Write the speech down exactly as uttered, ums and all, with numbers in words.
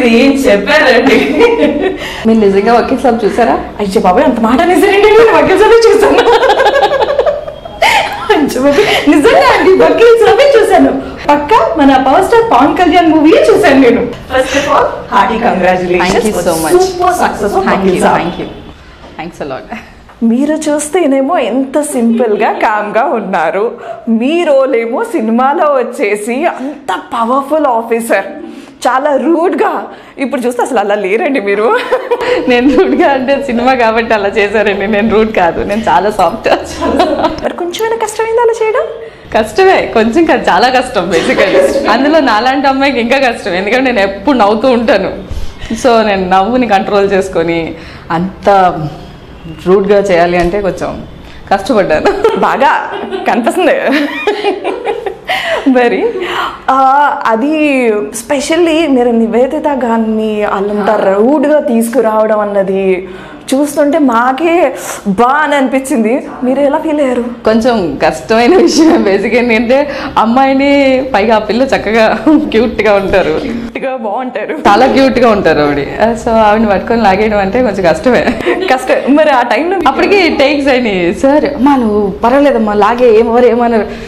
మీరు ఏం చెప్పారండి? మీరు నిజంగా వకీల్ సాబ్ చూసారా? అయ్యో బాబాయ్ అంత మాట నిజండి, నేను వకీల్ సాబ్ చూసాను. నిజంగా అండి వకీల్ సాబ్ చూసాను, పక్క మన power star Pawan Kalyan movie చూసాను నేను. First of all hearty congratulations, super success. Thank you thank you thanks a lot. మీరు చూస్తేనేమో ఎంత సింపుల్గా కామ్గా ఉన్నారు, మీ రోల్ ఏమో సినిమాలో వచ్చేసి అంత పవర్ఫుల్ ఆఫీసర్, చాలా రూడ్గా. ఇప్పుడు చూస్తే అసలు అలా లేరండి మీరు. నేను రూడ్గా అంటే సినిమా కాబట్టి అలా చేశారండి, నేను రూడ్ కాదు, నేను చాలా సాఫ్ట్. మరి కొంచెమైనా కష్టమైంది అలా చేయడం? కష్టమే, కొంచెం కాదు చాలా కష్టం. బేసికల్లీ అందులో నాలాంటి అమ్మాయికి ఇంకా కష్టం, ఎందుకంటే నేను ఎప్పుడు నవ్వుతూ ఉంటాను. సో నేను నవ్వుని కంట్రోల్ చేసుకొని అంత రూడ్గా చేయాలి అంటే కొంచెం కష్టపడ్డాను, బాగా కనిపిస్తుంది. మరి అది స్పెషల్లీ మీరు నివేదిత గారిని వాళ్ళంతా రౌడ్గా తీసుకురావడం అన్నది చూస్తుంటే మాకే బా అని అనిపించింది. మీరు ఎలా ఫీల్ అయ్యారు? కొంచెం కష్టమైన విషయం. బేసిక్ ఏంటంటే అమ్మాయిని, పైగా ఆ పిల్ల చక్కగా క్యూట్గా ఉంటారు, క్యూట్గా బాగుంటారు, చాలా క్యూట్గా ఉంటారు ఆవిడ. సో ఆవిడని పట్టుకొని లాగేయడం అంటే కొంచెం కష్టమే. కష్టం. మరి ఆ టైంలో అప్పటికి టేక్స్ అయినాయి. సార్ అమ్మా నువ్వు పర్వాలేదమ్మా లాగే, ఏమవరు ఏమన్నారు.